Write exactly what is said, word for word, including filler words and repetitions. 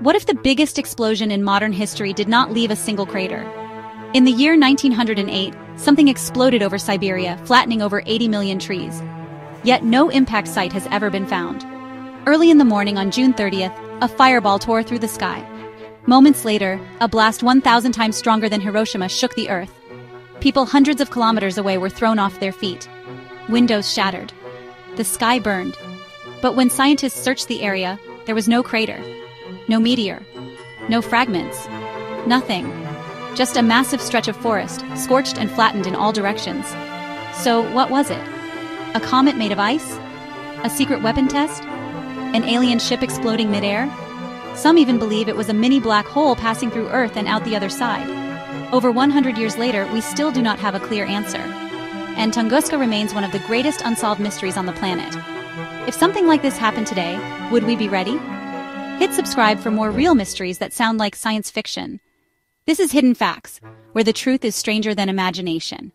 What if the biggest explosion in modern history did not leave a single crater? In the year nineteen hundred eight, something exploded over Siberia, flattening over eighty million trees. Yet no impact site has ever been found. Early in the morning on June thirtieth, a fireball tore through the sky. Moments later, a blast one thousand times stronger than Hiroshima shook the earth. People hundreds of kilometers away were thrown off their feet. Windows shattered. The sky burned. But when scientists searched the area, there was no crater, no meteor, no fragments, nothing. Just a massive stretch of forest, scorched and flattened in all directions. So what was it? A comet made of ice? A secret weapon test? An alien ship exploding midair? Some even believe it was a mini black hole passing through Earth and out the other side. Over one hundred years later, we still do not have a clear answer. And Tunguska remains one of the greatest unsolved mysteries on the planet. If something like this happened today, would we be ready? Hit subscribe for more real mysteries that sound like science fiction. This is Hidden Facts, where the truth is stranger than imagination.